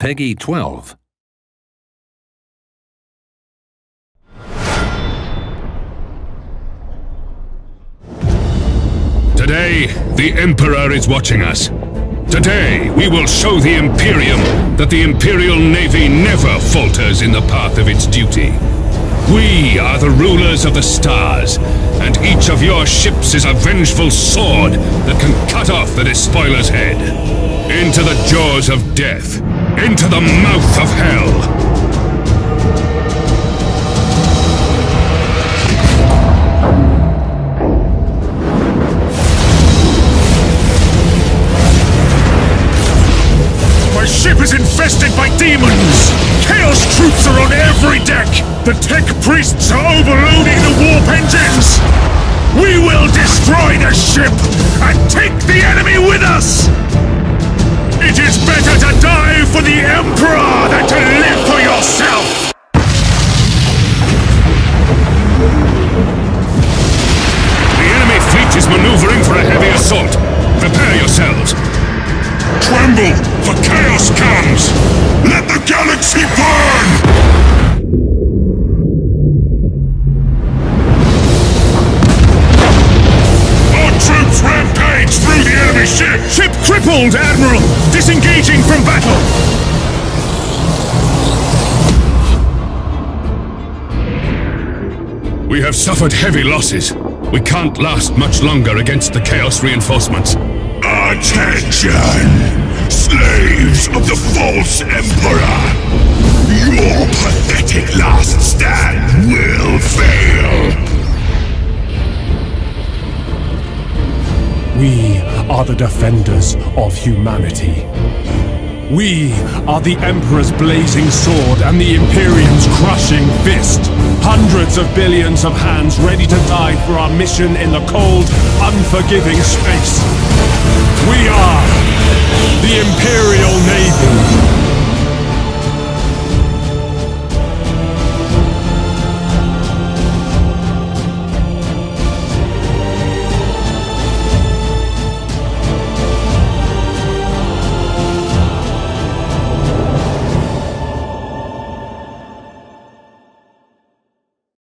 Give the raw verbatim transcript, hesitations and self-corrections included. Peggy twelve. Today, the Emperor is watching us. Today, we will show the Imperium that the Imperial Navy never falters in the path of its duty. We are the rulers of the stars, and each of your ships is a vengeful sword that can cut off the despoiler's head. Into the jaws of death, into the mouth of hell. My ship is infested by demons! Chaos troops are on every deck! The tech priests are overloading the warp engines! We will destroy the ship and take the enemy with us! It is better to die for the Emperor than to live for yourself! The enemy fleet is maneuvering for a heavy assault. Prepare yourselves! Tremble, for chaos comes! Let the galaxy burn! Ship! Ship crippled, Admiral! Disengaging from battle! We have suffered heavy losses. We can't last much longer against the Chaos reinforcements. Attention! Slaves of the false Emperor! Your pathetic last stand will fail! We are the defenders of humanity. We are the Emperor's blazing sword and the Imperium's crushing fist. Hundreds of billions of hands ready to die for our mission in the cold, unforgiving space. We are the Imperial Navy.